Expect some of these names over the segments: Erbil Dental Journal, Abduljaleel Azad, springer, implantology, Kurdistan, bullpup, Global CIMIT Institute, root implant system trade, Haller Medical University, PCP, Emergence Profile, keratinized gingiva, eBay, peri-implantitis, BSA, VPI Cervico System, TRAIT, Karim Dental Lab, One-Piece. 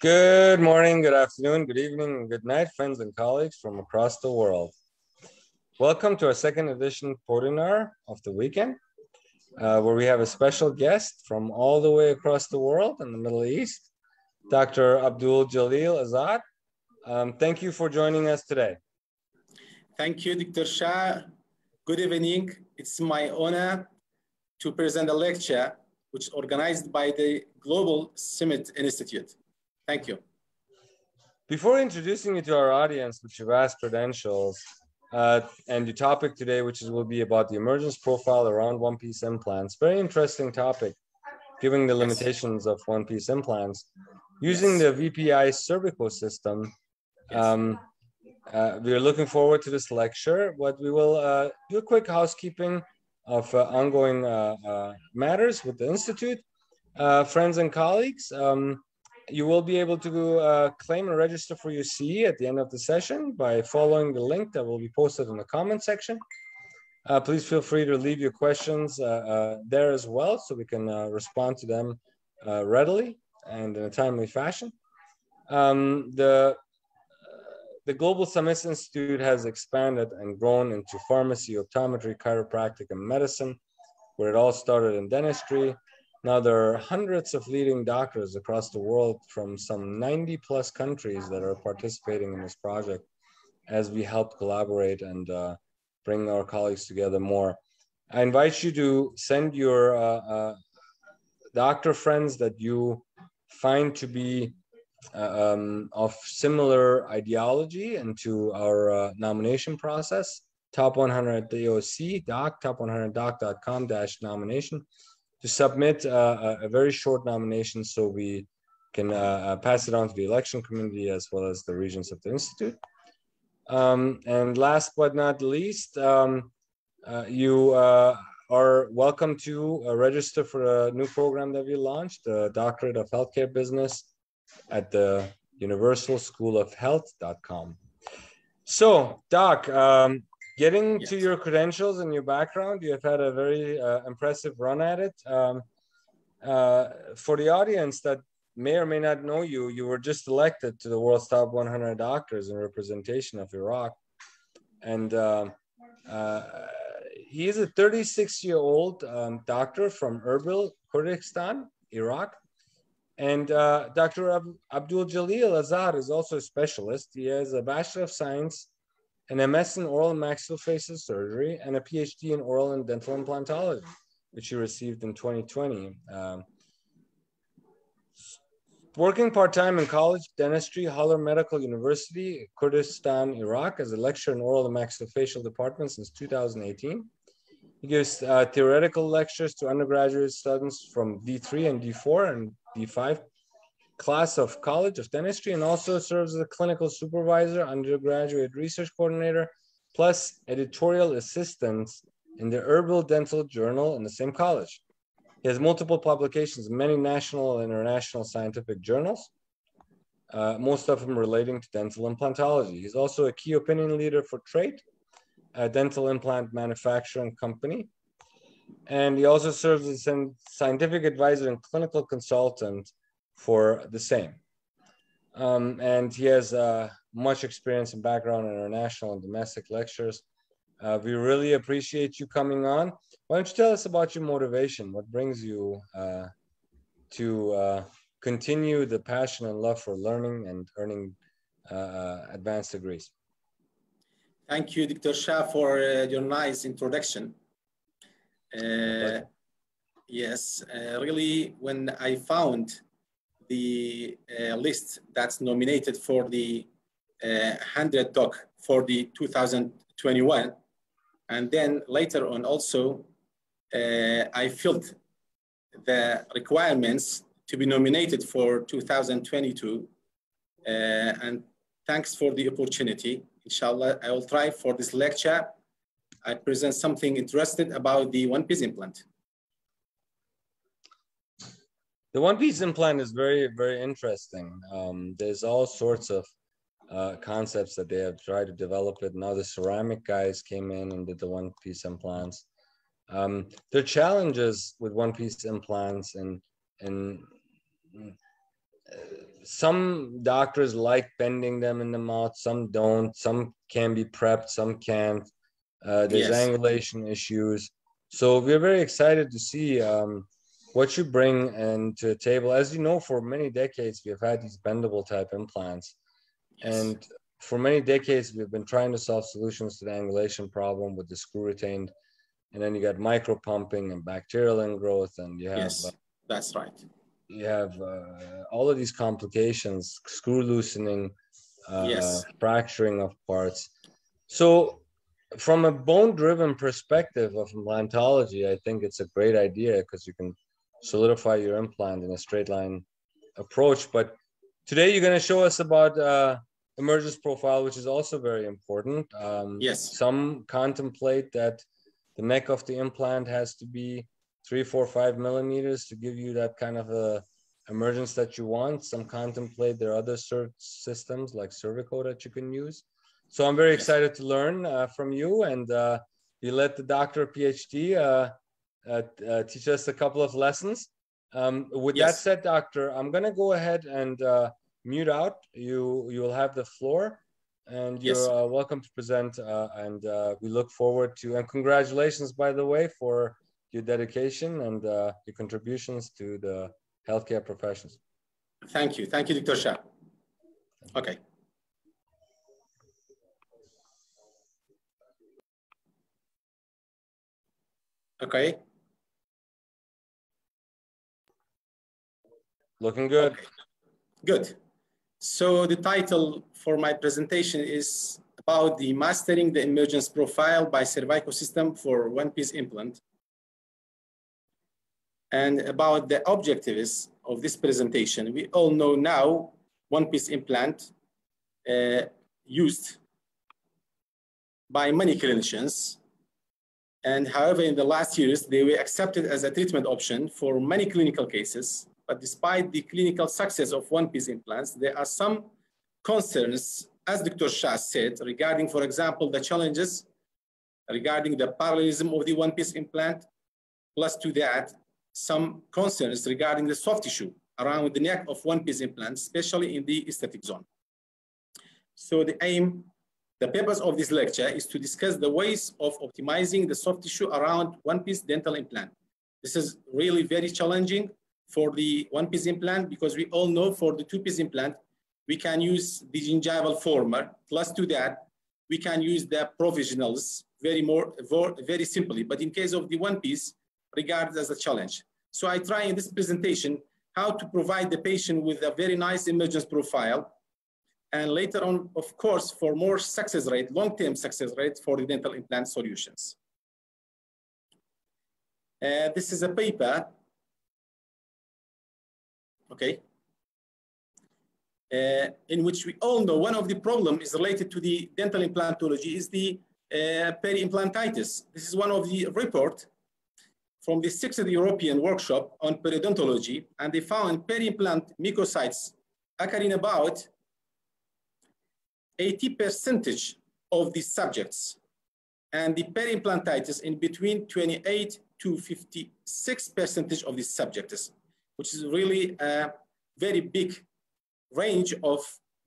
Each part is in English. Good morning, good afternoon, good evening, and good night, friends and colleagues from across the world. Welcome to our second edition Podinar of the weekend, where we have a special guest from all the way across the world in the Middle East, Dr. Abduljaleel Azad. Thank you for joining us today. Thank you, Dr. Shah. Good evening. It's my honor to present a lecture which is organized by the Global CIMIT Institute. Thank you. Before introducing you to our audience, which have asked credentials, and the topic today, which will be about the emergence profile around one-piece implants, very interesting topic, given the limitations of one-piece implants. Using the VPI Cervico System, we are looking forward to this lecture, but we will do a quick housekeeping of ongoing matters with the Institute. Friends and colleagues, you will be able to claim and register for your CE at the end of the session by following the link that will be posted in the comment section. Please feel free to leave your questions there as well, so we can respond to them readily and in a timely fashion. The Global CIMIT Institute has expanded and grown into pharmacy, optometry, chiropractic, and medicine, where it all started in dentistry. Now there are hundreds of leading doctors across the world from some 90 plus countries that are participating in this project as we help collaborate and bring our colleagues together more. I invite you to send your doctor friends that you find to be of similar ideology into our nomination process, top 100 at the AOC, doc, top100doc.com/nomination, to submit a very short nomination so we can pass it on to the election committee as well as the regions of the Institute. And last but not least, you are welcome to register for a new program that we launched, the Doctorate of Healthcare Business, at the universalschoolofhealth.com. So, Doc, getting to your credentials and your background, you have had a very impressive run at it. For the audience that may or may not know you, you were just elected to the world's top 100 doctors in representation of Iraq. And he is a 36-year-old doctor from Erbil, Kurdistan, Iraq. And Dr. Abduljaleel Azad is also a specialist. He has a Bachelor of Science, an MS in Oral Maxillofacial Surgery, and a PhD in Oral and Dental Implantology, which he received in 2020. Working part-time in college dentistry, Haller Medical University, Kurdistan, Iraq, as a lecturer in Oral and Maxillofacial Department since 2018. He gives theoretical lectures to undergraduate students from D3 and D4 and D5 class of College of Dentistry, and also serves as a clinical supervisor, undergraduate research coordinator, plus editorial assistant in the Erbil Dental Journal in the same college. He has multiple publications in many national and international scientific journals, most of them relating to dental implantology. He's also a key opinion leader for TRAIT, a dental implant manufacturing company. And he also serves as a scientific advisor and clinical consultant for the same. And he has much experience and background in international and domestic lectures. We really appreciate you coming on. Why don't you tell us about your motivation? What brings you to continue the passion and love for learning and earning advanced degrees? Thank you, Dr. Shah, for your nice introduction. Really, when I found the list that's nominated for the 100 doc for the 2021, and then later on also I filled the requirements to be nominated for 2022, and thanks for the opportunity. Inshallah, I will try for this lecture I present something interesting about the one-piece implant. The one-piece implant is very, very interesting. There's all sorts of concepts that they have tried to develop it. Now the ceramic guys came in and did the one-piece implants. There are challenges with one-piece implants, and some doctors like bending them in the mouth, some don't, some can be prepped, some can't. There's angulation issues. So we're very excited to see what you bring to the table. As you know, for many decades, we have had these bendable type implants. And for many decades, we've been trying to solve solutions to the angulation problem with the screw retained. And then you got micro pumping and bacterial ingrowth, and you have that's right. You have all of these complications, screw loosening, fracturing of parts. So from a bone-driven perspective of implantology, I think it's a great idea because you can solidify your implant in a straight line approach. But today you're going to show us about emergence profile, which is also very important. Some contemplate that the neck of the implant has to be 3, 4, 5 millimeters to give you that kind of a emergence that you want. Some contemplate there are other systems like Cervico that you can use. So I'm very excited to learn from you, and you let the doctor PhD teach us a couple of lessons. With that said, doctor, I'm gonna go ahead and mute out. You will have the floor. And you're welcome to present, and we look forward to, and congratulations, by the way, for your dedication and your contributions to the healthcare professions. Thank you. Thank you, Dr. Shah. Okay. Okay. Looking good. Okay. Good. So the title for my presentation is about the Mastering the Emergence Profile by Cervico System for One-Piece Implant. And about the objectives of this presentation, we all know now one-piece implant used by many clinicians. And however, in the last years, they were accepted as a treatment option for many clinical cases. But despite the clinical success of one-piece implants, there are some concerns, as Dr. Shah said, regarding, for example, the challenges regarding the parallelism of the one-piece implant, plus to that, some concerns regarding the soft tissue around the neck of one-piece implants, especially in the aesthetic zone. So the aim, the purpose of this lecture is to discuss the ways of optimizing the soft tissue around one-piece dental implant. This is really very challenging for the one-piece implant, because we all know for the two-piece implant, we can use the gingival former, plus to that, we can use the provisionals very simply. But in case of the one-piece, regarded as a challenge. So I try in this presentation how to provide the patient with a very nice emergence profile. And later on, of course, for more success rate, long-term success rate for the dental implant solutions. This is a paper. Okay, in which we all know one of the problems is related to the dental implantology is the peri-implantitis. This is one of the reports from the 6th European workshop on periodontology, and they found peri-implant mucocytes occurring about 80% of the subjects, and the peri-implantitis in between 28 to 56% of the subjects, which is really a very big range of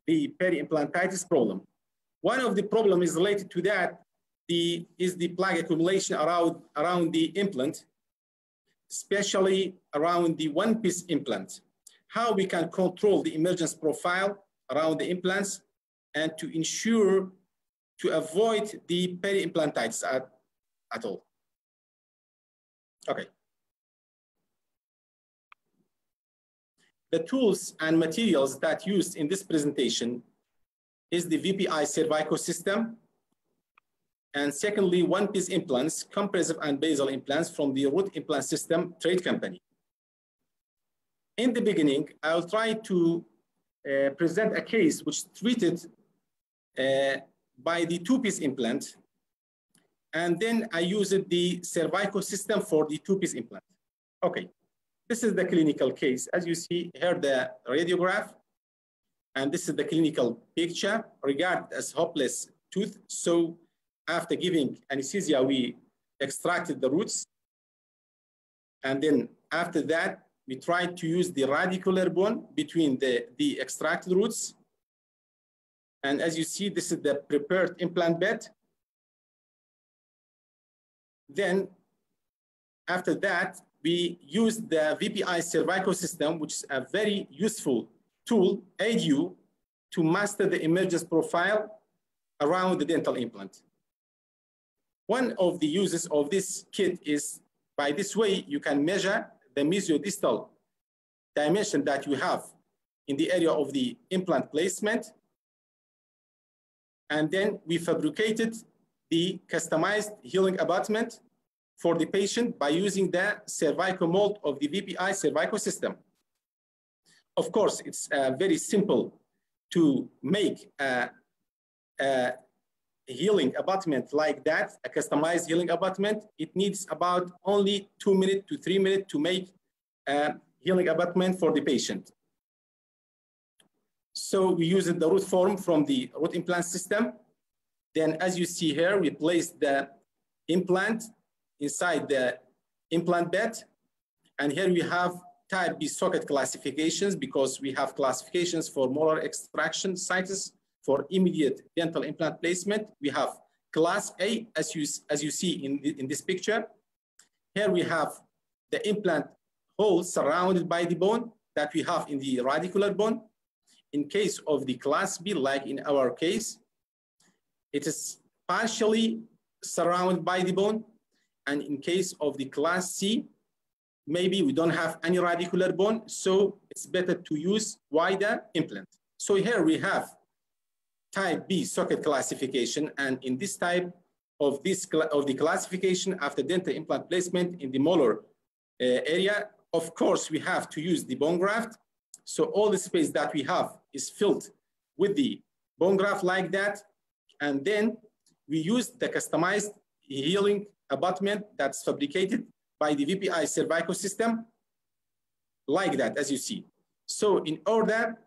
the peri-implantitis problem. One of the problem is related to that is the plaque accumulation around the implant, especially around the one-piece implant. How we can control the emergence profile around the implants and to ensure to avoid the peri-implantitis at all. Okay. The tools and materials that used in this presentation is the VPI Cervico System. And secondly, one-piece implants, compressive and basal implants from the Root Implant System Trade company. In the beginning, I'll try to present a case which is treated by the two-piece implant. And then I used the Cervico System for the two-piece implant. Okay. This is the clinical case. As you see here, the radiograph, and this is the clinical picture regarded as hopeless tooth. So after giving anesthesia, we extracted the roots. And then after that, we tried to use the radicular bone between the extracted roots. And as you see, this is the prepared implant bed. Then after that, we used the VPI Cervico System, which is a very useful tool, aid you to master the emergence profile around the dental implant. One of the uses of this kit is by this way, you can measure the mesiodistal dimension that you have in the area of the implant placement. And then we fabricated the customized healing abutment for the patient by using the cervical mold of the VPI Cervico System. Of course, it's very simple to make a healing abutment like that, a customized healing abutment. It needs about only 2 to 3 minutes to make a healing abutment for the patient. So we used the root form from the root implant system. Then as you see here, we placed the implant inside the implant bed. And here we have type B socket classifications because we have classifications for molar extraction sites for immediate dental implant placement. We have class A, as you see in this picture. Here we have the implant hole surrounded by the bone that we have in the radicular bone. In case of the class B, like in our case, it is partially surrounded by the bone. And in case of the class C, maybe we don't have any radicular bone, so it's better to use wider implant. So here we have type B socket classification, and in this type of the classification after dental implant placement in the molar area, of course, we have to use the bone graft. So all the space that we have is filled with the bone graft like that. And then we use the customized healing abutment that's fabricated by the VPI Cervico System, like that, as you see. So in order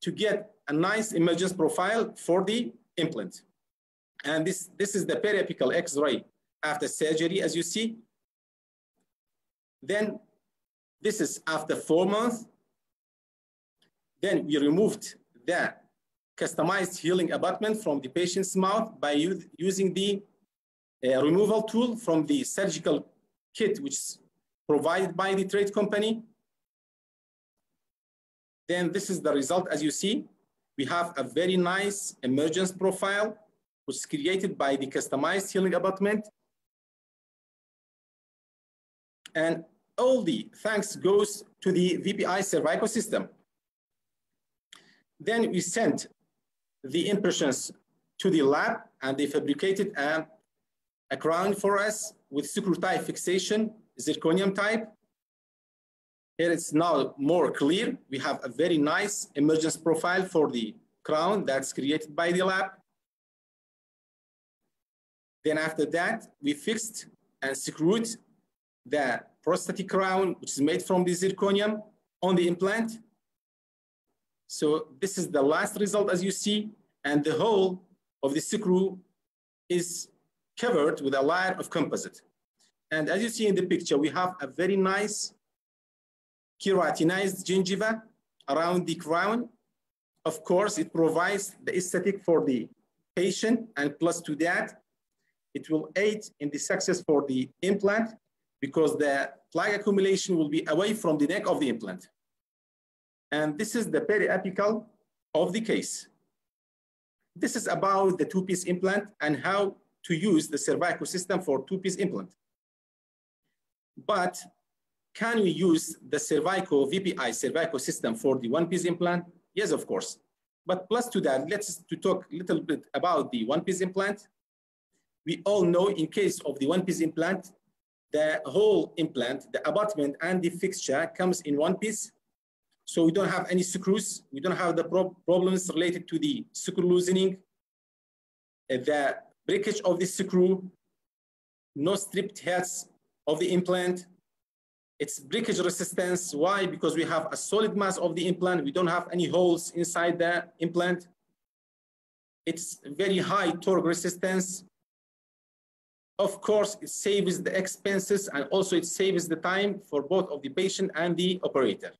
to get a nice emergence profile for the implant. And this is the periapical X-ray after surgery, as you see. Then this is after 4 months. Then we removed the customized healing abutment from the patient's mouth by using the removal tool from the surgical kit, which is provided by the TRAIT company. Then this is the result, as you see. We have a very nice emergence profile, which is created by the customized healing abutment. And all the thanks goes to the VPI Cervico System. Then we sent the impressions to the lab, and they fabricated a crown for us with screw-type fixation, zirconium type. Here it's now more clear. We have a very nice emergence profile for the crown that's created by the lab. Then after that, we fixed and screwed the prosthetic crown, which is made from the zirconium, on the implant. So this is the last result, as you see, and the whole of the screw is covered with a layer of composite. And as you see in the picture, we have a very nice keratinized gingiva around the crown. Of course, it provides the aesthetic for the patient, and plus to that, it will aid in the success for the implant because the plaque accumulation will be away from the neck of the implant. And this is the periapical of the case. This is about the two-piece implant and how to use the Cervico System for two-piece implant. But can we use the VPI Cervico System for the one-piece implant? Yes, of course. But plus to that, let's talk a little bit about the one-piece implant. We all know in case of the one-piece implant, the whole implant, the abutment and the fixture comes in one piece. So we don't have any screws. We don't have the problems related to the screw loosening, the breakage of the screw, no stripped heads of the implant. It's breakage resistance. Why? Because we have a solid mass of the implant. We don't have any holes inside the implant. It's very high torque resistance. Of course, it saves the expenses and also it saves the time for both of the patient and the operator.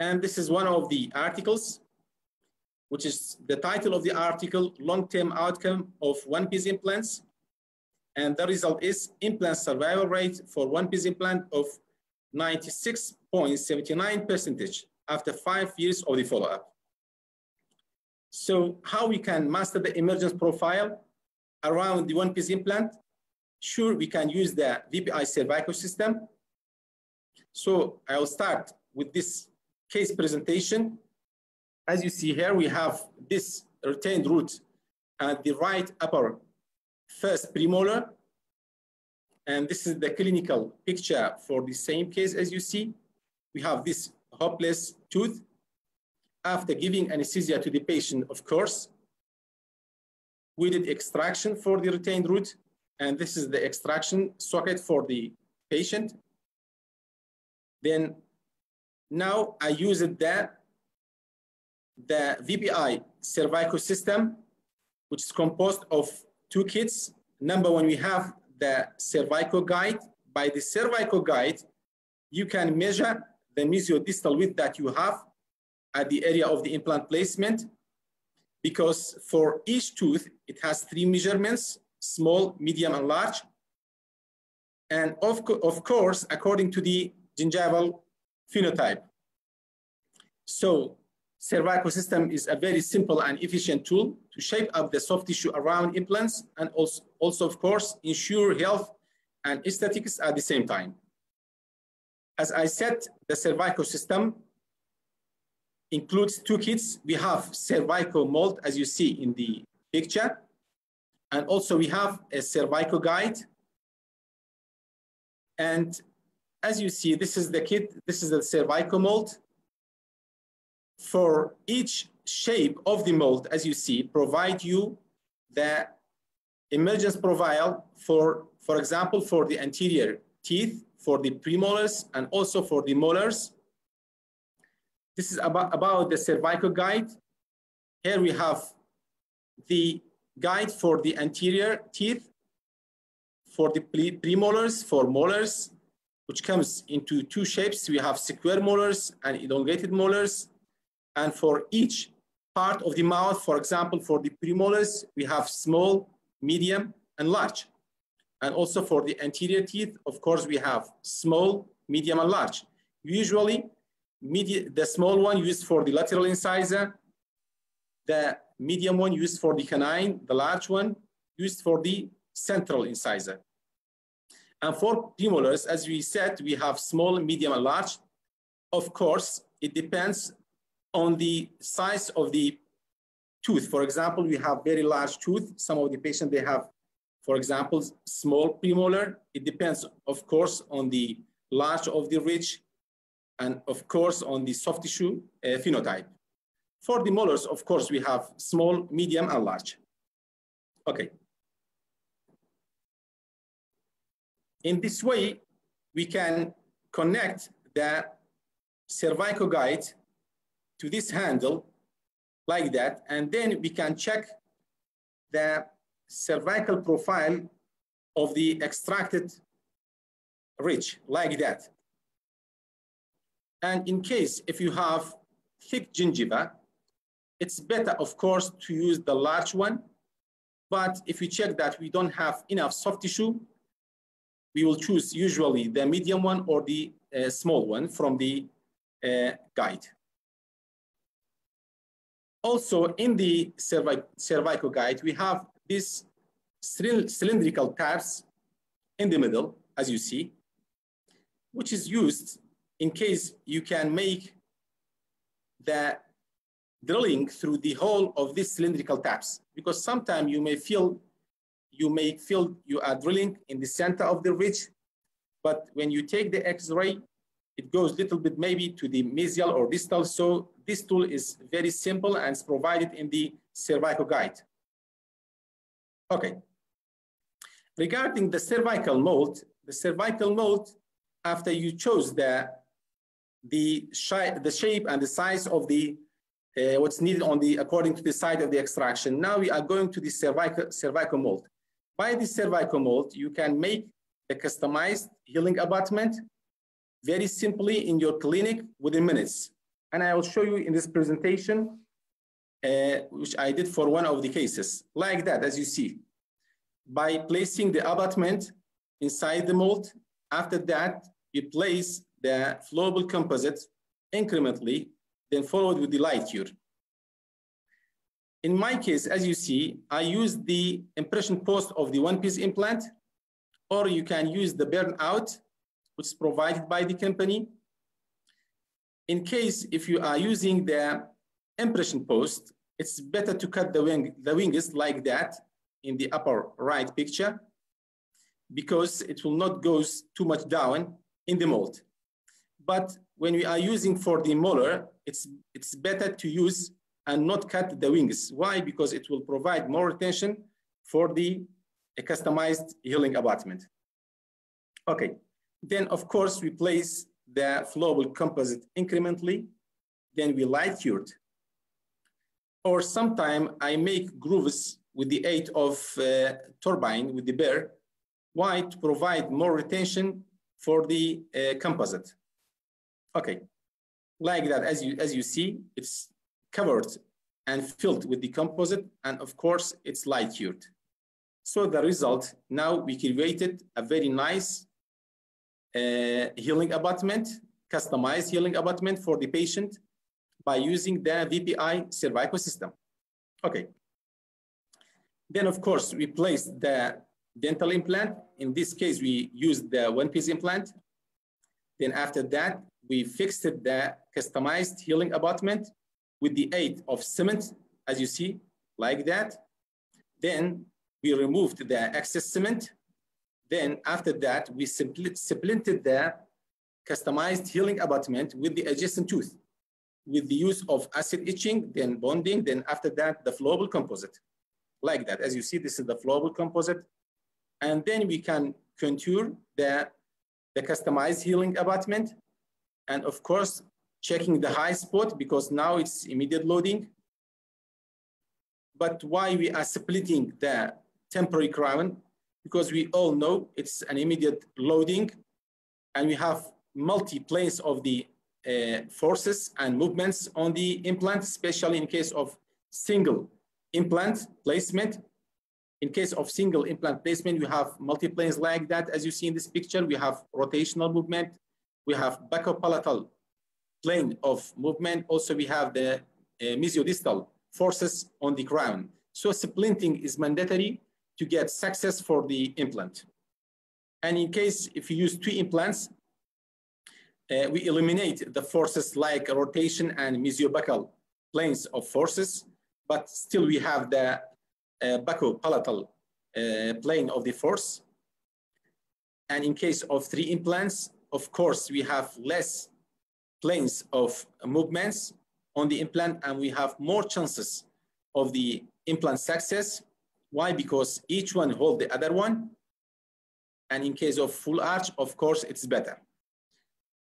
And this is one of the articles, which is the title of the article, Long-Term Outcome of One-Piece Implants. And the result is implant survival rate for one-piece implant of 96.79% after 5 years of the follow-up. So how we can master the emergence profile around the one-piece implant? Sure, we can use the VPI Cervico System. So I'll start with this case presentation. As you see here, we have this retained root at the right upper first premolar. And this is the clinical picture for the same case as you see. We have this hopeless tooth after giving anesthesia to the patient, of course. We did extraction for the retained root, and this is the extraction socket for the patient. Then now I used the VPI Cervico System, which is composed of two kits. Number one, we have the cervical guide. By the cervical guide, you can measure the mesiodistal width that you have at the area of the implant placement, because for each tooth, it has three measurements, small, medium, and large. And of course, according to the gingival phenotype. So Cervico System is a very simple and efficient tool to shape up the soft tissue around implants and also of course, ensure health and aesthetics at the same time. As I said, the Cervico System includes two kits. We have cervical mold, as you see in the picture, and also we have a cervical guide. And as you see, this is the kit, this is the cervical mold. For each shape of the mold, as you see, provide you the emergence profile for example, for the anterior teeth, for the premolars, and also for the molars. This is about the cervical guide. Here we have the guide for the anterior teeth, for the premolars, for molars, which comes into two shapes. We have square molars and elongated molars. And for each part of the mouth, for example, for the premolars, we have small, medium, and large. And also for the anterior teeth, of course, we have small, medium, and large. Usually, the small one used for the lateral incisor, the medium one used for the canine, the large one used for the central incisor. And for premolars, as we said, we have small, medium, and large. Of course, it depends on the size of the tooth. For example, we have very large tooth. Some of the patients, they have, for example, small premolar. It depends, of course, on the large of the ridge and, of course, on the soft tissue phenotype. For the molars, of course, we have small, medium, and large. Okay. In this way, we can connect the cervical guide to this handle like that, and then we can check the cervical profile of the extracted ridge like that. And in case if you have thick gingiva, it's better, of course, to use the large one. But if we check that we don't have enough soft tissue, we will choose usually the medium one or the small one from the guide. Also, in the cervical guide, we have these cylindrical tabs in the middle, as you see, which is used in case you can make the drilling through the hole of these cylindrical tabs, because sometimes you may feel you are drilling in the center of the ridge, but when you take the X-ray, it goes a little bit maybe to the mesial or distal. So this tool is very simple and is provided in the cervical guide. Okay. Regarding the cervical mold, after you chose the shape and the size of the what's needed on the according to the side of the extraction, now we are going to the cervical mold. By this cervical mold, you can make a customized healing abutment very simply in your clinic within minutes. And I will show you in this presentation, which I did for one of the cases, like that, as you see. By placing the abutment inside the mold, after that, you place the flowable composite incrementally, then followed with the light cure. In my case, as you see, I used the impression post of the one-piece implant, or you can use the burnout, which is provided by the company. In case if you are using the impression post, it's better to cut the wings like that in the upper right picture, because it will not go too much down in the mold. But when we are using for the molar, it's better to use and not cut the wings. Why? Because it will provide more retention for the customized healing abutment. Okay, then of course we place the flowable composite incrementally, then we light cured. Or sometime I make grooves with the aid of turbine with the bear. Why? To provide more retention for the composite. Okay, like that, as you see, it's covered and filled with the composite, and of course, it's light cured. So the result, now we created a very nice healing abutment, customized healing abutment for the patient by using the VPI Cervico System. Okay. Then of course, we placed the dental implant. In this case, we used the one-piece implant. Then after that, we fixed the customized healing abutment with the aid of cement, as you see, like that. Then we removed the excess cement. Then after that, we supplanted the customized healing abutment with the adjacent tooth with the use of acid etching, then bonding, then after that, the flowable composite. Like that, as you see, this is the flowable composite. And then we can contour the customized healing abutment. And of course, checking the high spot, because now it's immediate loading. But why we are splitting the temporary crown? Because we all know it's an immediate loading, and we have multi-planes of the forces and movements on the implant, especially in case of single implant placement. In case of single implant placement, we have multi-planes like that. As you see in this picture, we have rotational movement. We have buccopalatal plane of movement. Also, we have the mesiodistal forces on the crown. So splinting is mandatory to get success for the implant. And in case if you use two implants, we eliminate the forces like rotation and mesiobuccal planes of forces, but still we have the buccopalatal plane of the force. And in case of three implants, of course, we have less planes of movements on the implant, and we have more chances of the implant success. Why? Because each one holds the other one. And in case of full arch, of course, it's better.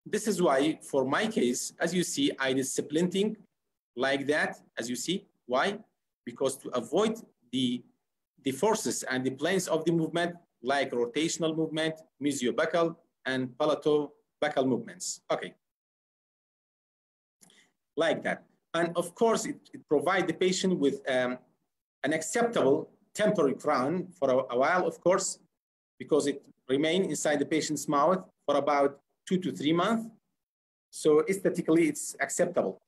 This is why, for my case, as you see, I did splinting like that, as you see. Why? Because to avoid the forces and the planes of the movement, like rotational movement, mesiobuccal, and palatobuccal movements. Okay, like that. And of course, it provides the patient with an acceptable temporary crown for a while, of course, because it remains inside the patient's mouth for about 2 to 3 months. So aesthetically, it's acceptable.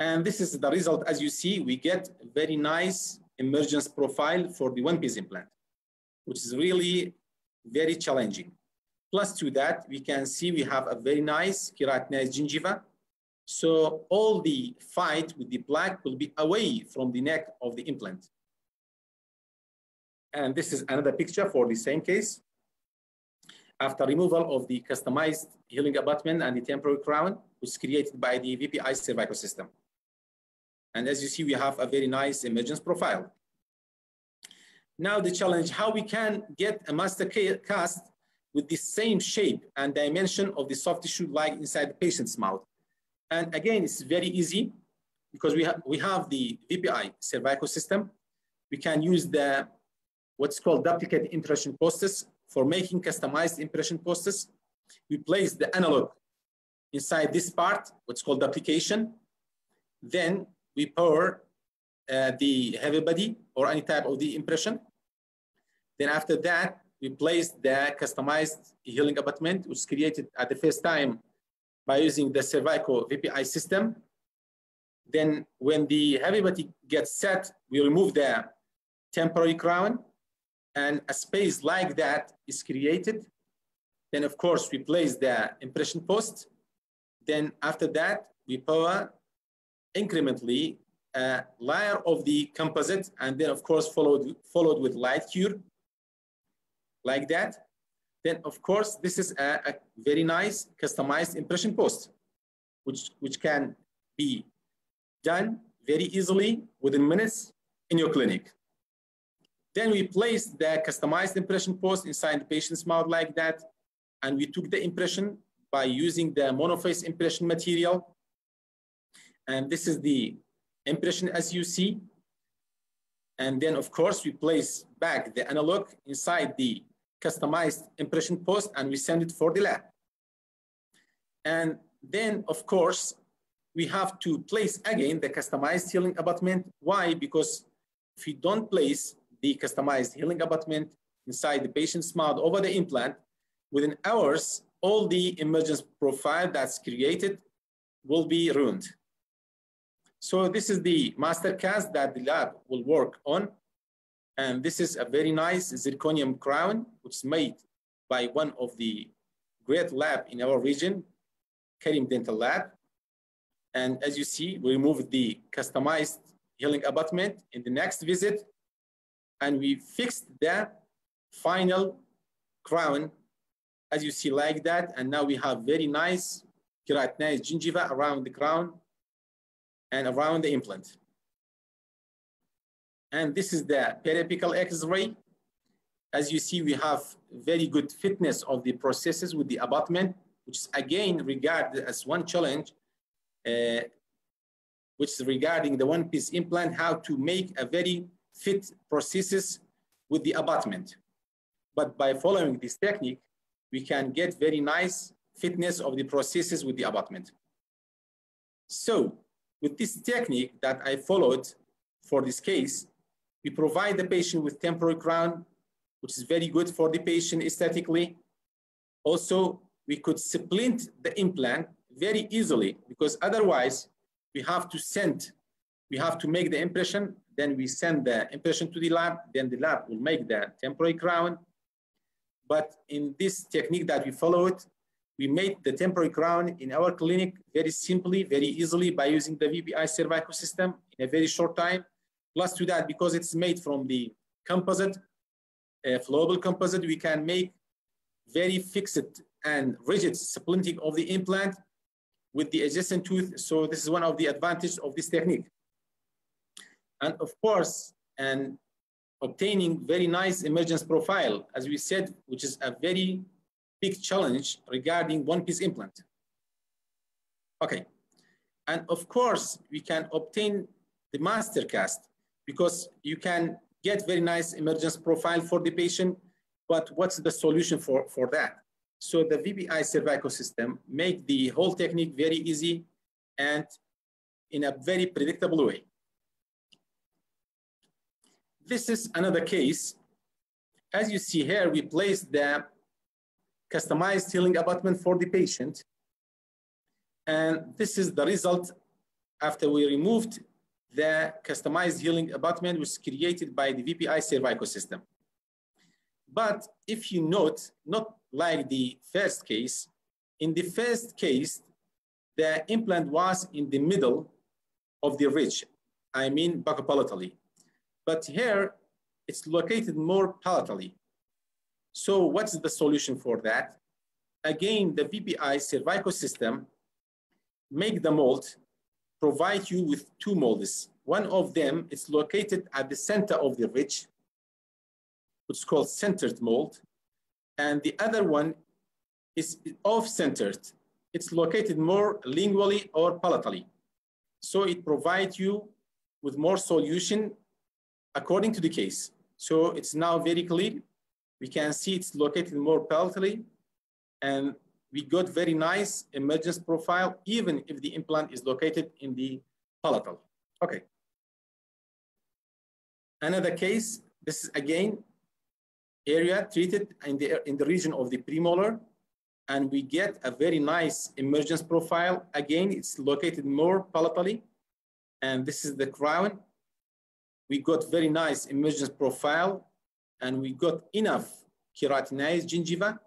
And this is the result. As you see, we get very nice emergence profile for the one-piece implant, which is really very challenging. Plus to that, we can see we have a very nice keratinized gingiva. So all the fight with the plaque will be away from the neck of the implant. And this is another picture for the same case. After removal of the customized healing abutment and the temporary crown, which is created by the VPI Cervico System. And as you see, we have a very nice emergence profile. Now the challenge, how we can get a master cast with the same shape and dimension of the soft tissue like inside the patient's mouth. And again, it's very easy because we have the VPI Cervico System. We can use the what's called duplicate impression posters for making customized impression posters. We place the analog inside this part, what's called duplication. Then we power the heavy body or any type of the impression. Then after that, we place the customized healing abutment, which was created at the first time by using the Cervico VPI system. Then when the heavy body gets set, we remove the temporary crown and a space like that is created. Then of course we place the impression post. Then after that, we power incrementally a layer of the composite and then of course followed with light cure like that. Then of course, this is a very nice customized impression post, which can be done very easily within minutes in your clinic. Then we placed the customized impression post inside the patient's mouth like that. And we took the impression by using the monoface impression material. And this is the impression as you see. And then of course we place back the analog inside the customized impression post and we send it for the lab. And then of course, we have to place again the customized healing abutment. Why? Because if you don't place the customized healing abutment inside the patient's mouth over the implant, within hours, all the emergence profile that's created will be ruined. So this is the master cast that the lab will work on. And this is a very nice zirconium crown, which is made by one of the great lab in our region, Karim Dental Lab. And as you see, we remove the customized healing abutment in the next visit, and we fixed the final crown, as you see like that. And now we have very nice keratinized gingiva around the crown and around the implant. And this is the periapical X-ray. As you see, we have very good fitness of the processes with the abutment, which is again regarded as one challenge, which is regarding the one-piece implant, how to make a very fit processes with the abutment. But by following this technique, we can get very nice fitness of the processes with the abutment. So with this technique that I followed for this case, we provide the patient with temporary crown, which is very good for the patient aesthetically. Also, we could splint the implant very easily, because otherwise we have to send, we have to make the impression, then we send the impression to the lab, then the lab will make the temporary crown. But in this technique that we followed, we made the temporary crown in our clinic very simply, very easily by using the VPI Cervico system in a very short time. Plus to that, because it's made from the composite, flowable composite, we can make very fixed and rigid splinting of the implant with the adjacent tooth. So this is one of the advantages of this technique. And of course, and obtaining very nice emergence profile, as we said, which is a very big challenge regarding one-piece implant. Okay, and of course, we can obtain the master cast because you can get very nice emergence profile for the patient, but what's the solution for that? So the VPI Cervico system make the whole technique very easy and in a very predictable way. This is another case. As you see here, we place the customized healing abutment for the patient. And this is the result after we removed the customized healing abutment was created by the VPI Cervico system. But if you note, not like the first case, in the first case, the implant was in the middle of the ridge, I mean buccopalatally. But here, it's located more palatally. So what's the solution for that? Again, the VPI Cervico system make the mold, provide you with two molds. One of them is located at the center of the ridge, which is called centered mold. And the other one is off-centered. It's located more lingually or palatally. So it provides you with more solution according to the case. So it's now very clear. We can see it's located more palatally, and we got very nice emergence profile, even if the implant is located in the palatal. Okay. Another case, this is again, area treated in the region of the premolar, and we get a very nice emergence profile. Again, it's located more palatally, and this is the crown. We got very nice emergence profile, and we got enough keratinized gingiva.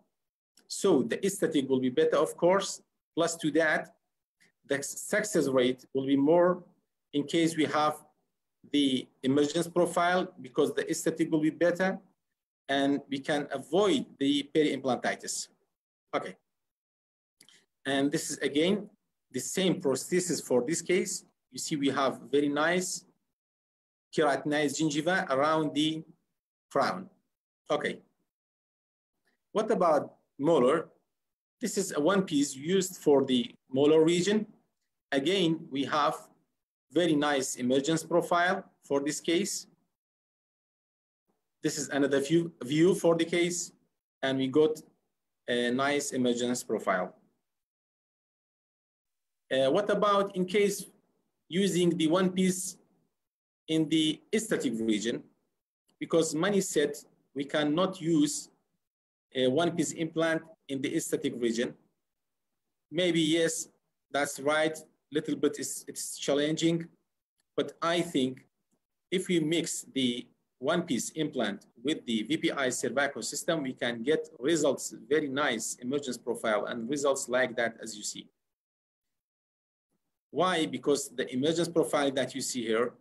So the aesthetic will be better, of course. Plus to that, the success rate will be more in case we have the emergence profile, because the aesthetic will be better and we can avoid the peri-implantitis. Okay. And this is again, the same prosthesis for this case. You see we have very nice keratinized gingiva around the crown. Okay. What about molar? This is a one piece used for the molar region. Again, we have very nice emergence profile for this case. This is another view for the case, and we got a nice emergence profile. What about in case using the one piece in the aesthetic region? Because many said we cannot use a one-piece implant in the aesthetic region. Maybe yes, that's right. Little bit it's challenging, but I think if we mix the one-piece implant with the VPI cervico system, we can get results, very nice emergence profile and results like that as you see. Why? Because the emergence profile that you see here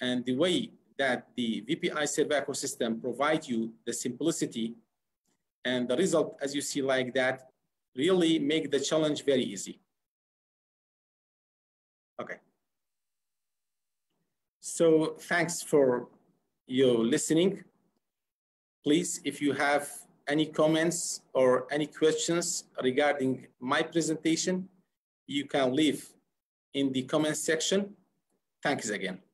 and the way that the VPI cervico system provides you the simplicity and the result, as you see like that, really make the challenge very easy. Okay. So thanks for your listening. Please, if you have any comments or any questions regarding my presentation, you can leave in the comment section. Thanks again.